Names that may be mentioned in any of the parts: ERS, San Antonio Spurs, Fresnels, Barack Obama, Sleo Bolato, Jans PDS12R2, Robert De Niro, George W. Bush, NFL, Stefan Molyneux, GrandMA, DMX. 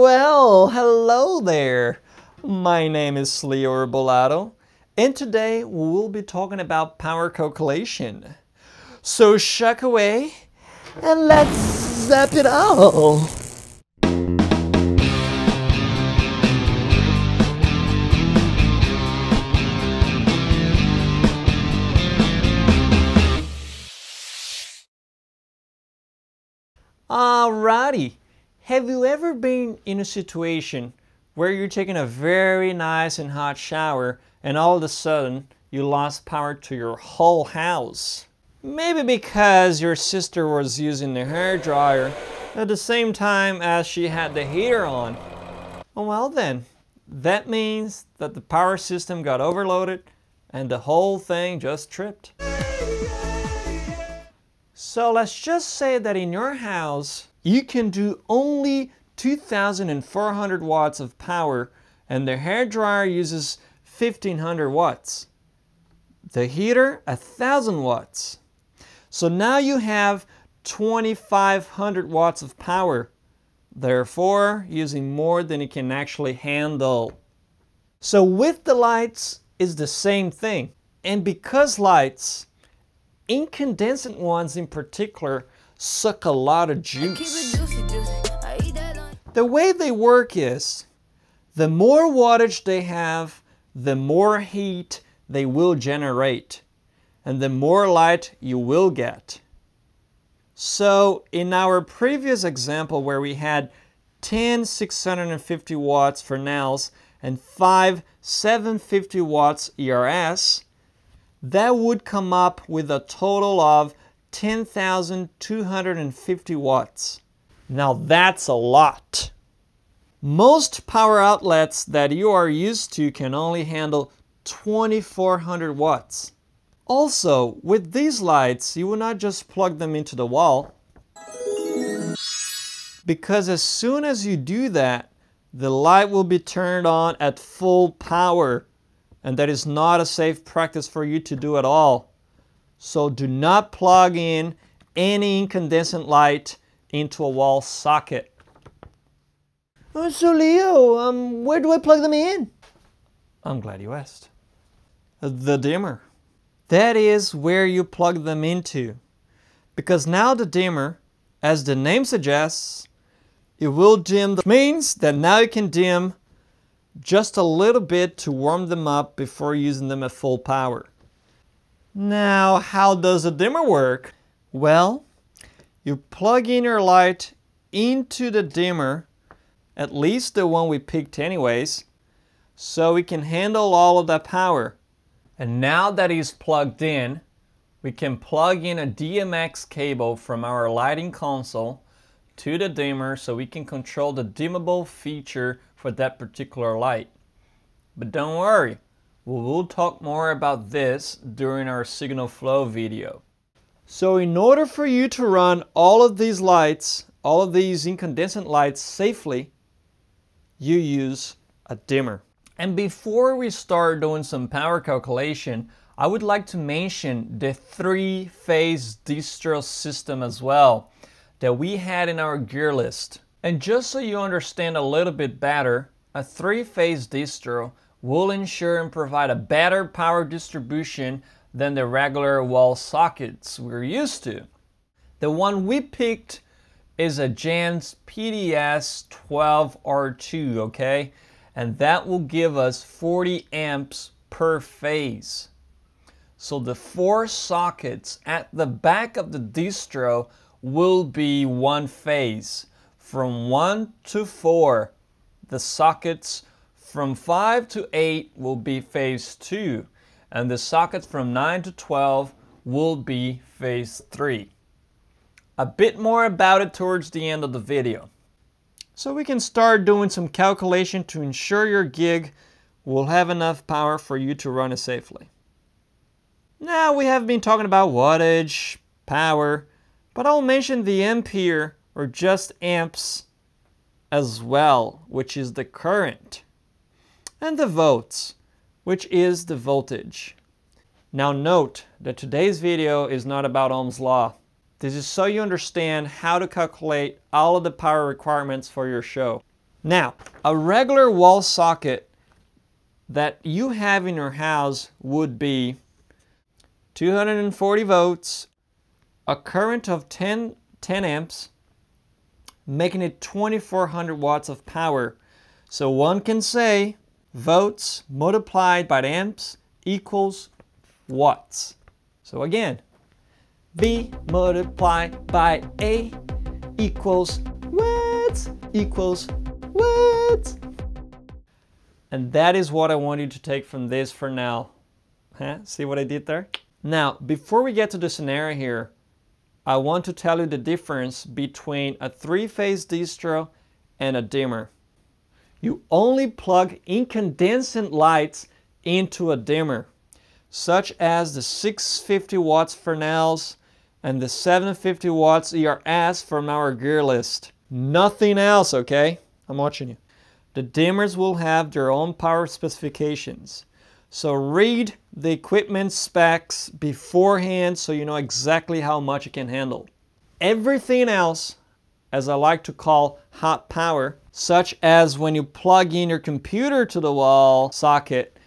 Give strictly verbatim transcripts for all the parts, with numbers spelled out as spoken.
Well, hello there. My name is Sleo Bolato, and today we'll be talking about power calculation. So shuck away and let's zap it all. Alrighty, have you ever been in a situation where you're taking a very nice and hot shower and all of a sudden you lost power to your whole house? Maybe because your sister was using the hairdryer at the same time as she had the heater on. Well then, that means that the power system got overloaded and the whole thing just tripped. So let's just say that in your house, you can do only two thousand four hundred watts of power and the hairdryer uses fifteen hundred watts. The heater, one thousand watts. So now you have twenty-five hundred watts of power, therefore using more than you can actually handle. So with the lights, it's the same thing. And because lights, incandescent ones in particular, suck a lot of juice. The way they work is, the more wattage they have, the more heat they will generate, and the more light you will get. So in our previous example where we had ten six hundred fifty watts Fresnels and five seven fifty watts E R S, that would come up with a total of ten thousand two hundred fifty watts. Now that's a lot. Most power outlets that you are used to can only handle twenty-four hundred watts. Also, with these lights, you will not just plug them into the wall, because as soon as you do that, the light will be turned on at full power. And that is not a safe practice for you to do at all. So do not plug in any incandescent light into a wall socket. Oh, so Leo, um, where do I plug them in? I'm glad you asked. The dimmer. That is where you plug them into. Because now the dimmer, as the name suggests, it will dim, which means that now you can dim just a little bit to warm them up before using them at full power. Now, how does a dimmer work? Well, you plug in your light into the dimmer, at least the one we picked anyways, so we can handle all of that power. And now that it's plugged in, we can plug in a D M X cable from our lighting console to the dimmer so we can control the dimmable feature for that particular light. But don't worry, we will talk more about this during our signal flow video. So in order for you to run all of these lights, all of these incandescent lights safely, you use a dimmer. And before we start doing some power calculation, I would like to mention the three-phase distro system as well that we had in our gear list. And just so you understand a little bit better, a three-phase distro will ensure and provide a better power distribution than the regular wall sockets we're used to. The one we picked is a Jans P D S twelve R two, okay? And that will give us forty amps per phase. So the four sockets at the back of the distro will be one phase. From one to four, the sockets from five to eight will be phase two, and the sockets from nine to twelve will be phase three. A bit more about it towards the end of the video. So we can start doing some calculation to ensure your gig will have enough power for you to run it safely. Now we have been talking about wattage, power, but I'll mention the ampere, or just amps as well, which is the current, and the volts, which is the voltage. Now note that today's video is not about Ohm's law. This is so you understand how to calculate all of the power requirements for your show. Now, a regular wall socket that you have in your house would be two hundred forty volts, a current of ten amps, making it twenty-four hundred watts of power. So one can say volts multiplied by the amps equals watts. So again, V multiplied by A equals watts, equals watts. And that is what I want you to take from this for now. Huh? See what I did there? Now, before we get to the scenario here, I want to tell you the difference between a three-phase distro and a dimmer. You only plug incandescent lights into a dimmer, such as the six hundred fifty watts Fresnels and the seven hundred fifty watts E R S from our gear list. Nothing else, okay? I'm watching you. The dimmers will have their own power specifications. So read the equipment specs beforehand so you know exactly how much you can handle. Everything else, as I like to call hot power, such as when you plug in your computer to the wall socket,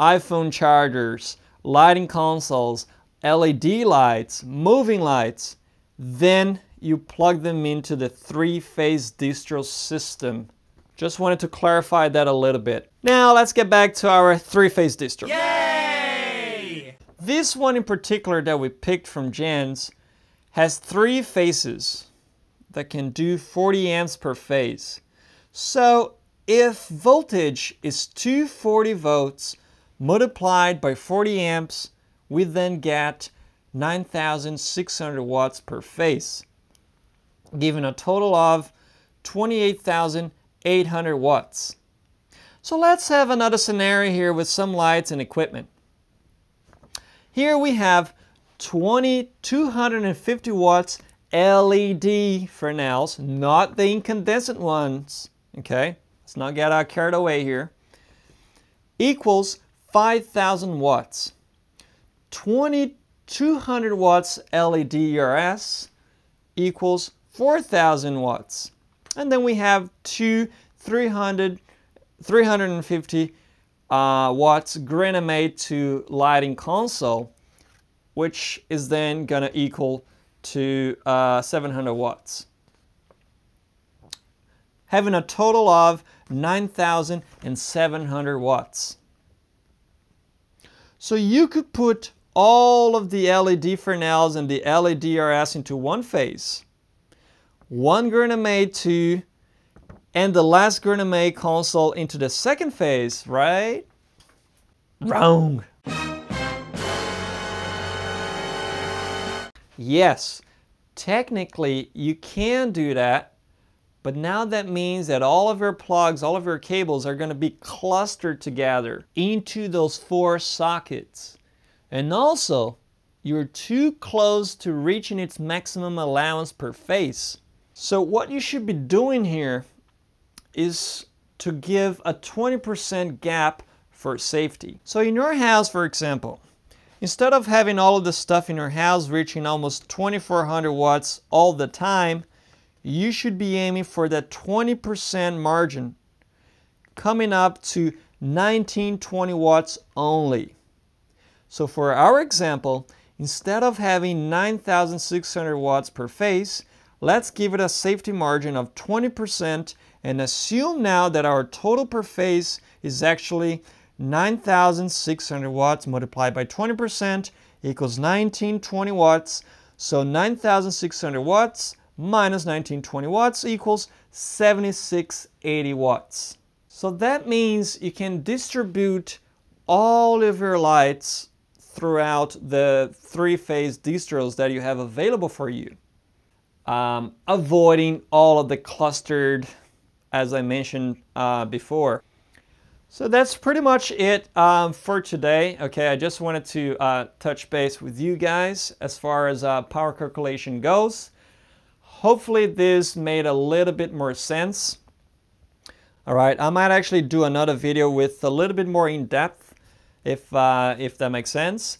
iPhone chargers, lighting consoles, L E D lights, moving lights, then you plug them into the three-phase distro system. Just wanted to clarify that a little bit. Now let's get back to our three-phase distro. Yay! This one in particular that we picked from Jans has three phases that can do forty amps per phase. So if voltage is two hundred forty volts multiplied by forty amps, we then get nine thousand six hundred watts per phase, giving a total of twenty-eight thousand eight hundred watts. So let's have another scenario here with some lights and equipment. Here we have twenty two hundred fifty watts L E D Fresnels, not the incandescent ones, okay? Let's not get our carried away here. Equals five thousand watts. twenty two hundred watts L E D E R S equals four thousand watts. And then we have two three hundred, three hundred fifty uh, watts GrandMA two lighting console, which is then gonna equal to uh, seven hundred watts. Having a total of nine thousand seven hundred watts. So you could put all of the L E D Fresnels and the L E D E R S into one phase, one GrandMA two, and the last GrandMA console into the second phase, right? Wrong. Yes, technically you can do that, but now that means that all of your plugs, all of your cables are going to be clustered together into those four sockets. And also, you're too close to reaching its maximum allowance per phase. So what you should be doing here is to give a twenty percent gap for safety. So in your house, for example, instead of having all of the stuff in your house reaching almost twenty-four hundred watts all the time, you should be aiming for that twenty percent margin, coming up to nineteen twenty watts only. So for our example, instead of having nine thousand six hundred watts per phase, let's give it a safety margin of twenty percent and assume now that our total per phase is actually nine thousand six hundred watts multiplied by twenty percent equals nineteen twenty watts. So nine thousand six hundred watts minus nineteen twenty watts equals seventy-six eighty watts. So that means you can distribute all of your lights throughout the three-phase distros that you have available for you. Um, avoiding all of the clustered, as I mentioned uh, before. So that's pretty much it um, for today. Okay, I just wanted to uh, touch base with you guys as far as uh, power calculation goes. Hopefully this made a little bit more sense. All right, I might actually do another video with a little bit more in-depth if, uh, if that makes sense.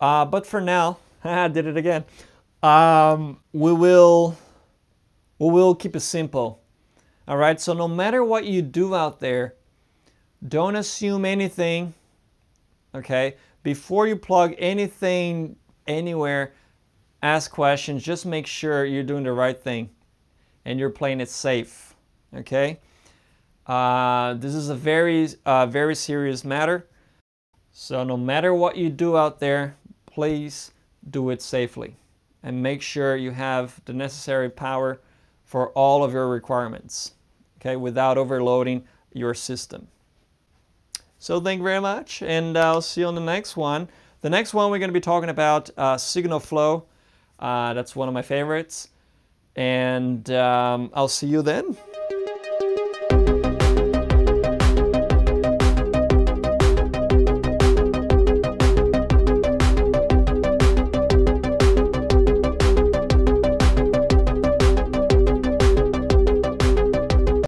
Uh, but for now, I did it again. Um, we will, we will keep it simple. All right, so no matter what you do out there, don't assume anything, okay? Before you plug anything anywhere, ask questions. Just make sure you're doing the right thing and you're playing it safe, okay? Uh, this is a very, uh, very serious matter. So no matter what you do out there, please do it safely and make sure you have the necessary power for all of your requirements, okay, without overloading your system. So thank you very much, and I'll see you on the next one. The next one we're going to be talking about uh, signal flow. Uh, that's one of my favorites, and um, I'll see you then.